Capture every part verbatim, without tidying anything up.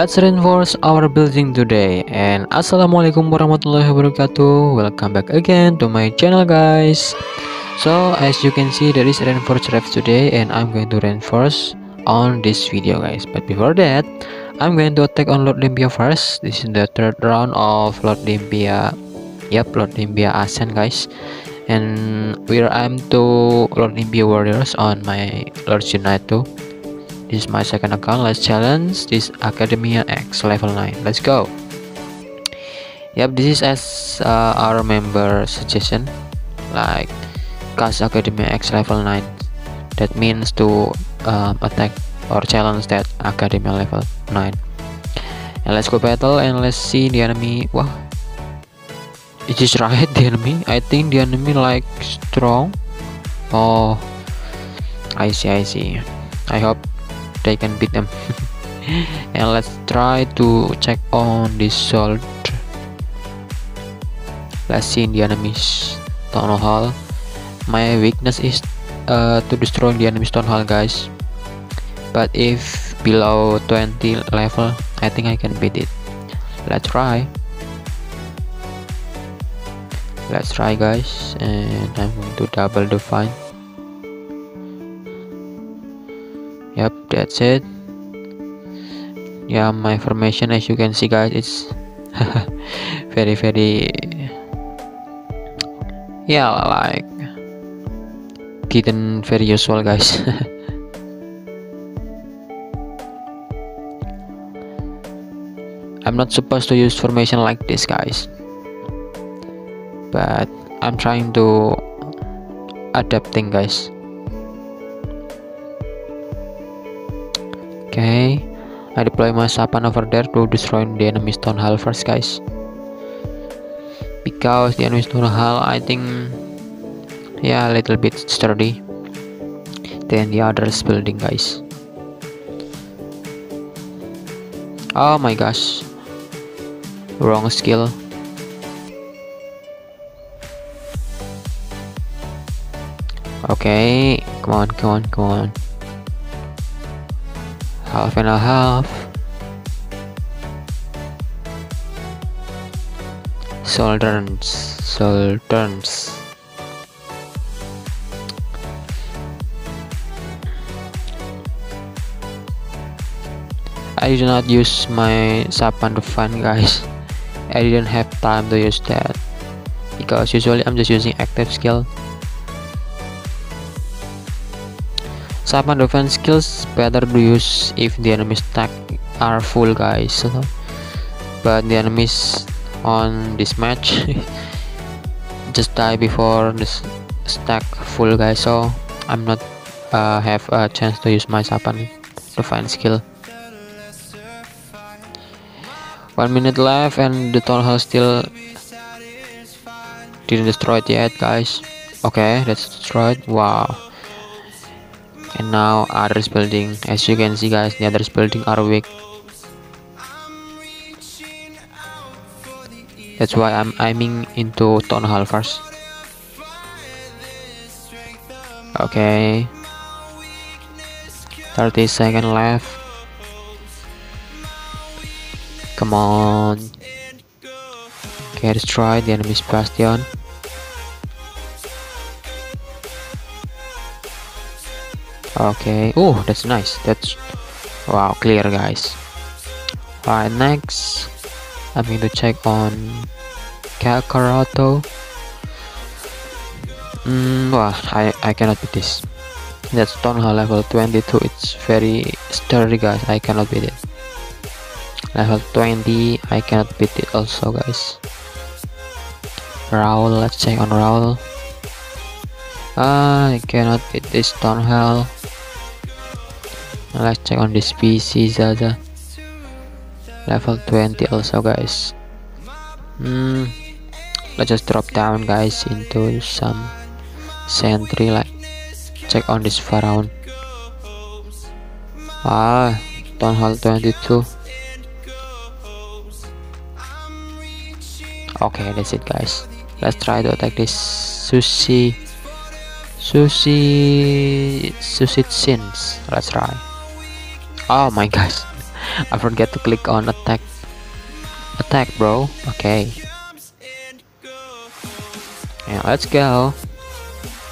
Let's reinforce our building today. And assalamualaikum warahmatullahi wabarakatuh. Welcome back again to my channel, guys. So as you can see, there is reinforce ref today, and I'm going to reinforce on this video, guys. But before that, I'm going to attack on Lord Limpia first. This is the third round of Lord Limpia. Yep, Lord Limpia Ascent, guys. And where I'm to Lord Limpia warriors on my Lord Jenai. This is my second account. Let's challenge this Academia X level nine. Let's go. Yep, this is as uh, our member suggestion, like cast Academia X level nine. That means to um, attack or challenge that Academia level nine. And let's go battle and let's see the enemy. Wow, it is right the enemy. I think the enemy like strong. Oh, I see, I see. I hope they can beat them. And let's try to check on this sword. Let's see the enemy's town hall. My weakness is uh, to destroy the enemy's town hall, guys, but if below twenty level, I think I can beat it. Let's try, let's try, guys. And I'm going to double the fight. Yep, that's it. Yeah, my formation, as you can see, guys, it's very very yeah, like kitten, very usual, guys. I'm not supposed to use formation like this, guys, but I'm trying to adapting, guys. Okay, I deploy my Saban over there to destroy the enemy's town hall first, guys, because the enemy's town hall, I think, yeah, a little bit sturdy than the others building, guys. Oh my gosh, wrong skill. Okay, come on, come on, come on. Half and a half. Soldiers, soldiers. I do not use my Saban to find, guys. I didn't have time to use that because usually I'm just using active skill. Saban defense skills better to use if the enemy stack are full, guys, but the enemies on this match just die before this stack full, guys, so I'm not uh, have a chance to use my Saban defense skill. One minute left and the town hall still didn't destroy it yet, guys. Okay, that's destroyed. Wow. And now others building, as you can see, guys, the others building are weak. That's why I'm aiming into town hall first. Okay, thirty seconds left. Come on. Okay, destroy the enemy's bastion. Okay, oh, that's nice. That's wow, clear, guys. Alright, next I'm going to check on Calcaroto. Mm, wow, I, I cannot beat this. That's town hall level twenty-two. It's very sturdy, guys. I cannot beat it. Level twenty, I cannot beat it also, guys. Raul, let's check on Raul. Ah, I cannot beat this town hall. Let's check on this P C Zaza, level twenty also, guys. Hmm, let's just drop down, guys, into some sentry. Like check on this faraun. Ah, town hall twenty-two. Okay, that's it, guys. Let's try to attack this sushi sushi sushi sins. Let's try. Oh my gosh. I forget to click on attack. Attack, bro. Okay. Yeah, let's go.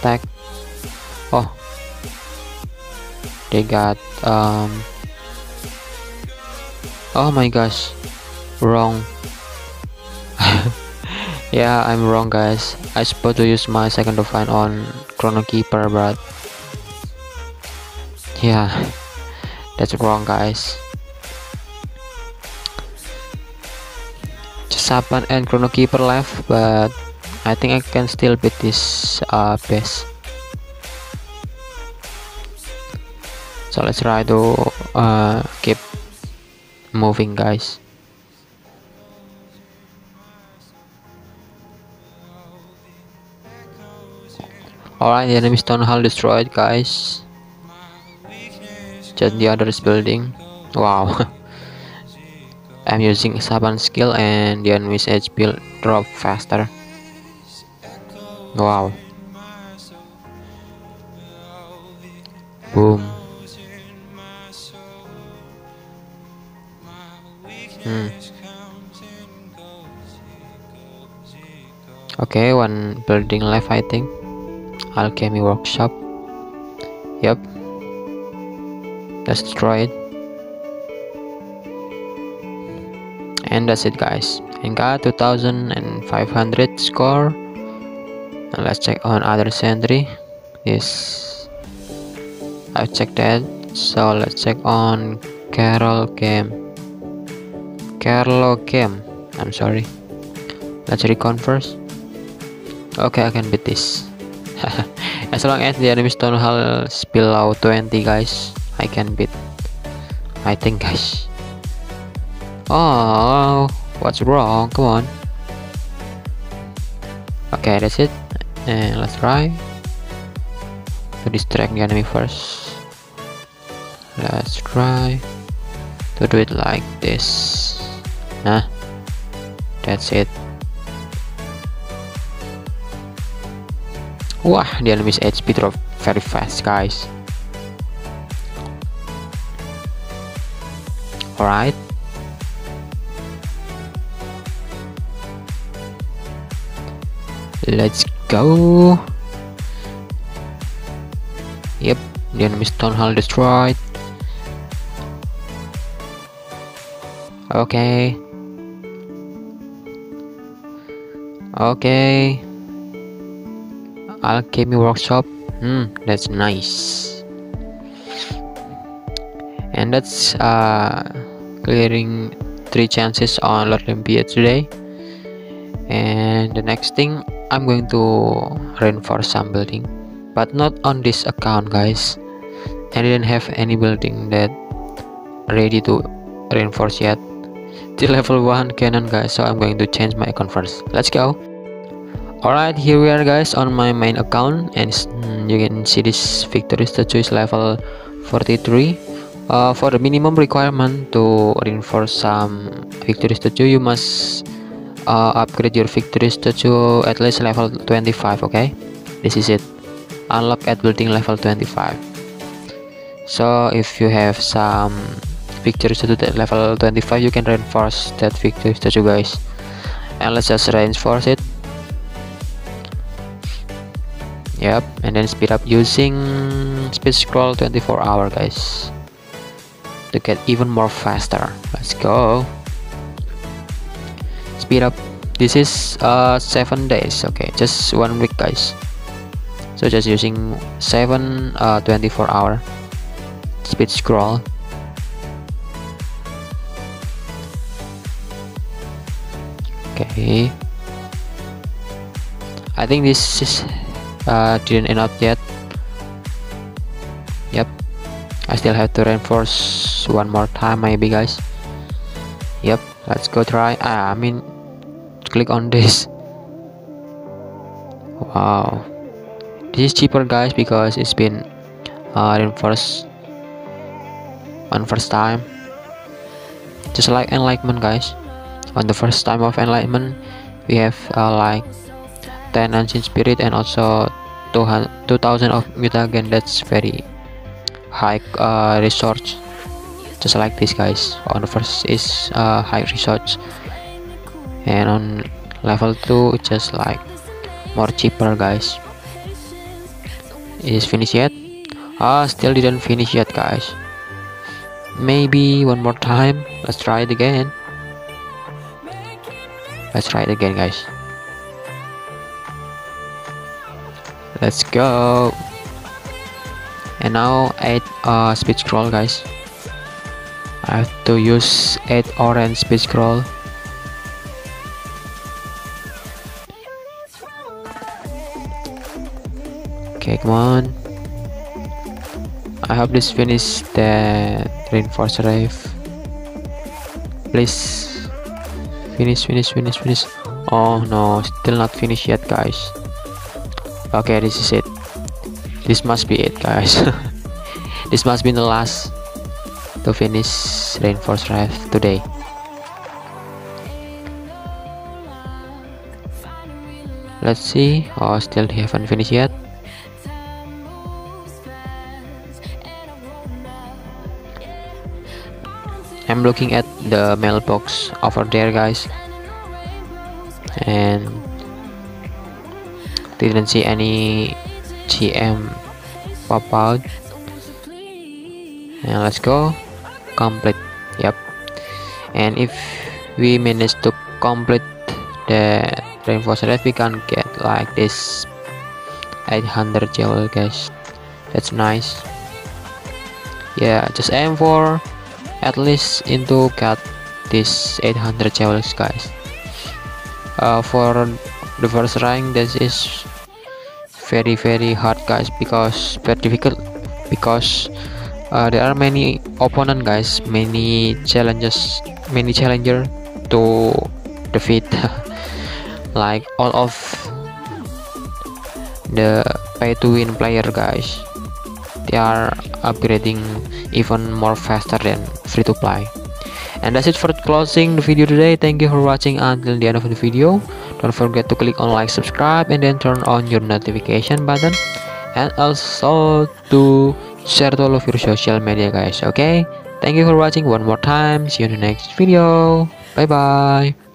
Attack. Oh. They got um oh my gosh. Wrong. Yeah, I'm wrong, guys. I supposed to use my second divine on Chrono Keeper, but yeah, that's wrong, guys. Just Saban and Chrono Keeper left, but I think I can still beat this uh, base. So let's try to uh, keep moving, guys. Alright, the enemy stone hall destroyed, guys. Just the other is building. Wow. I'm using Saban skill and the enemy's H P drop faster. Wow. Boom. Hmm. Okay, one building left, I think. Alchemy workshop. Yep. Let's destroy it. And that's it, guys. And got two thousand five hundred score. And let's check on other sentry. Yes. I've checked that. So let's check on Carol Kim. Carol Kim. I'm sorry. Let's recon first. Okay, I can beat this. As long as the enemy stone hull is below twenty, guys, I can beat, I think, guys. Oh, what's wrong? Come on. Okay, that's it. And let's try to distract the enemy first. Let's try to do it like this. Nah, that's it. Wah, the enemy's H P drop very fast, guys. Alright. Let's go. Yep, the enemy's town hall destroyed. Okay. Okay. Alchemy workshop. Hmm, that's nice. And that's uh clearing three chances on Lord Limpia today. And the next thing, I'm going to reinforce some building, but not on this account, guys. I didn't have any building that ready to reinforce yet. The level one cannon, guys. So I'm going to change my account first. Let's go. Alright, here we are, guys, on my main account, and you can see this victory statue is level forty-three. Uh, for the minimum requirement to reinforce some victory statue, you must uh, upgrade your victory statue at least level twenty-five. Okay, this is it. Unlock at building level twenty-five. So if you have some victory statue at level twenty-five, you can reinforce that victory statue, guys. And let's just reinforce it. Yep, and then speed up using speed scroll twenty-four hour, guys, to get even more faster. Let's go. Speed up. This is uh seven days. Okay, just one week, guys. So just using seven uh twenty-four hour speed scroll. Okay, I think this is Uh, didn't end up yet. Yep, I still have to reinforce one more time, maybe, guys. Yep, let's go try. Ah, I mean, click on this. Wow, this is cheaper, guys, because it's been uh, reinforced on first time. Just like enlightenment, guys. On the first time of enlightenment, we have uh, like ten ancient spirit and also two thousand of mutagen. That's very high uh, resource. just like this, guys. On the first is uh, high resource, and on level two just like more cheaper, guys. Is finished yet? Ah, still didn't finish yet, guys. Maybe one more time. Let's try it again. Let's try it again, guys. Let's go. And now eight uh, speed scroll, guys. I have to use eight orange speed scroll. Okay, come on. I hope this finish the reinforced rave. Please finish, finish, finish, finish. Oh no, still not finished yet, guys. Okay, this is it. This must be it, guys. This must be the last to finish reinforced rave today. Let's see. Oh, still haven't finished yet. I'm looking at the mailbox over there, guys, and didn't see any G M pop out. And let's go complete. Yep. And if we manage to complete the reinforced ref, we can get like this eight hundred jewel, guys. That's nice. Yeah, just aim for at least into get this eight hundred jewels, guys. Uh, for the first rank, this is very very hard, guys, because very difficult, because uh, there are many opponent, guys, many challenges, many challenger to defeat. Like all of the pay to win player, guys. They are upgrading even more faster than free to play. And that's it for closing the video today. Thank you for watching until the end of the video. Don't forget to click on like, subscribe, and then turn on your notification button, and also to share to all of your social media, guys. Okay, thank you for watching one more time. See you in the next video. Bye bye.